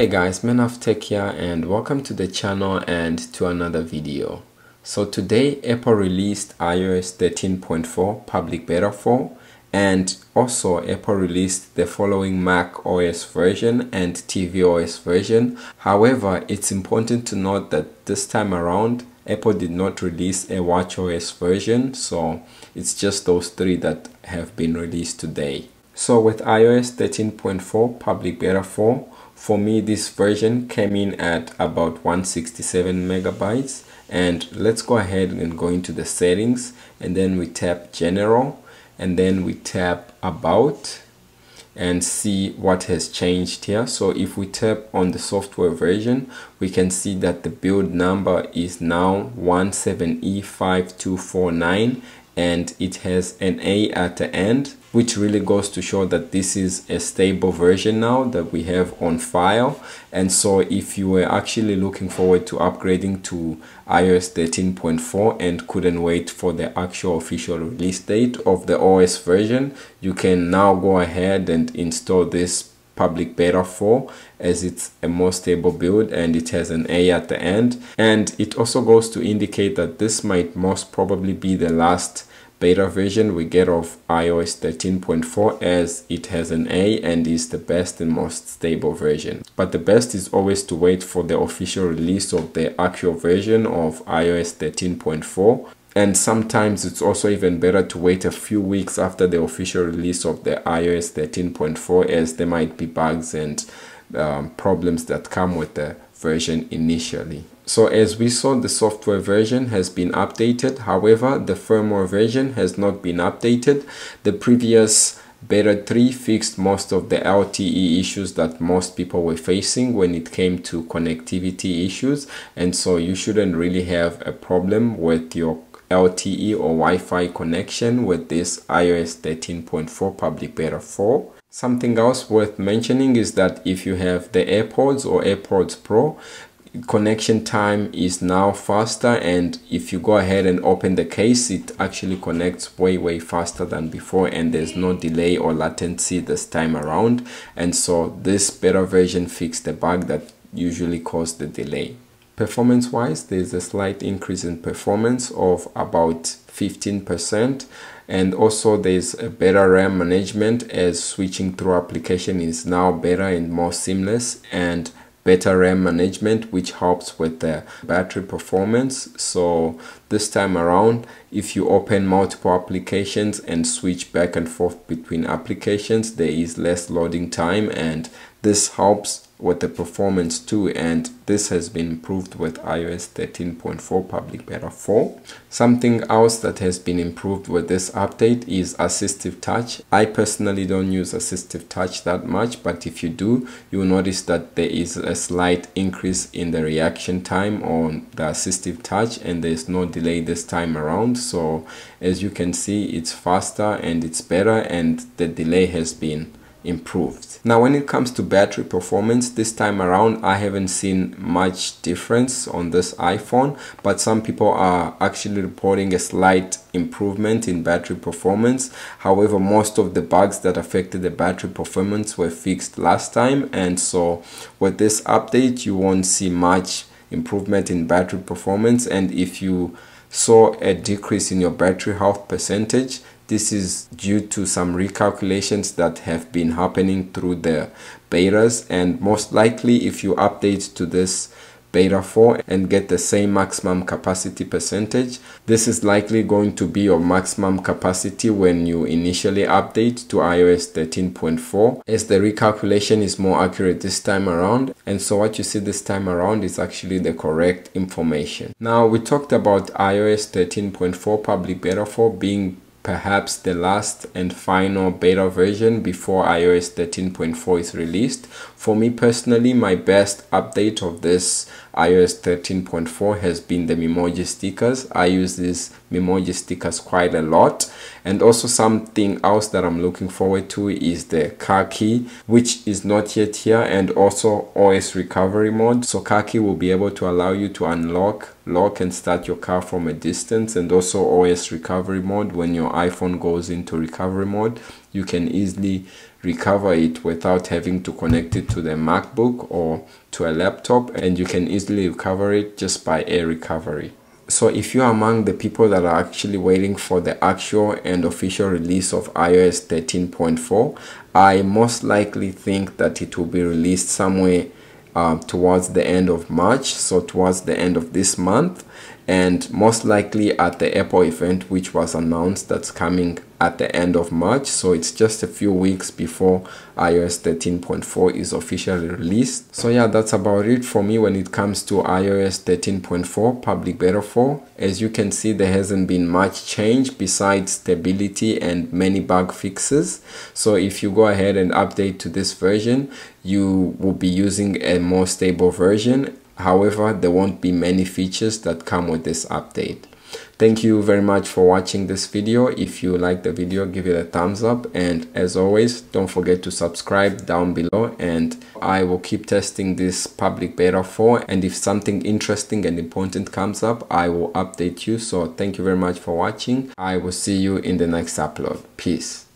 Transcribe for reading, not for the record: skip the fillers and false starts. Hey guys, Menaf Tech here and welcome to the channel and to another video. So today Apple released iOS 13.4 public beta 4 and also Apple released the following macOS version and tvOS version. However, it's important to note that this time around Apple did not release a watchOS version, so it's just those three that have been released today. So with iOS 13.4 public beta 4, for me this version came in at about 167 MB, and let's go ahead and go into the settings, and then we tap general, and then we tap about and see what has changed here. So if we tap on the software version, we can see that the build number is now 17E5249 and it has an A at the end, which really goes to show that this is a stable version now that we have on file. And so if you were actually looking forward to upgrading to iOS 13.4 and couldn't wait for the actual official release date of the OS version, you can now go ahead and install this public beta 4, as it's a more stable build and it has an A at the end. And it also goes to indicate that this might most probably be the last beta version we get of iOS 13.4, as it has an A and is the best and most stable version. But the best is always to wait for the official release of the actual version of iOS 13.4. And sometimes it's also even better to wait a few weeks after the official release of the iOS 13.4, as there might be bugs and problems that come with the version initially. So as we saw, the software version has been updated. However, the firmware version has not been updated. The previous beta 3 fixed most of the LTE issues that most people were facing when it came to connectivity issues, and so you shouldn't really have a problem with your LTE or Wi-Fi connection with this iOS 13.4 public beta 4. Something else worth mentioning is that if you have the AirPods or AirPods Pro, connection time is now faster, and if you go ahead and open the case, it actually connects way faster than before, and there's no delay or latency this time around. And so this beta version fixed the bug that usually caused the delay. Performance wise, there's a slight increase in performance of about 15%, and also there's a better RAM management, as switching through application is now better and more seamless, and better RAM management which helps with the battery performance. So this time around, if you open multiple applications and switch back and forth between applications, there is less loading time, and this helps with the performance too, and this has been improved with iOS 13.4 public beta 4. Something else that has been improved with this update is assistive touch. I personally don't use assistive touch that much, but if you do, you'll notice that there is a slight increase in the reaction time on the assistive touch, and there's no delay this time around. So as you can see, it's faster and it's better, and the delay has been improved. Now when it comes to battery performance, this time around I haven't seen much difference on this iPhone, but some people are actually reporting a slight improvement in battery performance. However, most of the bugs that affected the battery performance were fixed last time, and so with this update you won't see much improvement in battery performance. And if you saw a decrease in your battery health percentage, this is due to some recalculations that have been happening through the betas, and most likely if you update to this beta 4 and get the same maximum capacity percentage, this is likely going to be your maximum capacity when you initially update to iOS 13.4, as the recalculation is more accurate this time around. And so what you see this time around is actually the correct information. Now we talked about iOS 13.4 public beta 4 being perhaps the last and final beta version before iOS 13.4 is released. For me personally, my best update of this iOS 13.4 has been the Memoji stickers. I use these Memoji stickers quite a lot. And also something else that I'm looking forward to is the car key, which is not yet here, and also OS recovery mode. So car key will be able to allow you to unlock lock and start your car from a distance, and also OS recovery mode. When your iPhone goes into recovery mode, you can easily recover it without having to connect it to the MacBook or to a laptop, and you can easily recover it just by Air Recovery. So if you are among the people that are actually waiting for the actual and official release of iOS 13.4, I most likely think that it will be released somewhere towards the end of March, so towards the end of this month, and most likely at the Apple event, which was announced that's coming at the end of March. So it's just a few weeks before iOS 13.4 is officially released. So yeah, that's about it for me when it comes to iOS 13.4 public beta 4. As you can see, there hasn't been much change besides stability and many bug fixes. So if you go ahead and update to this version, you will be using a more stable version. However, there won't be many features that come with this update. Thank you very much for watching this video. If you like the video, give it a thumbs up, and as always, don't forget to subscribe down below, and I will keep testing this public beta 4, and if something interesting and important comes up, I will update you. So thank you very much for watching. I will see you in the next upload. Peace.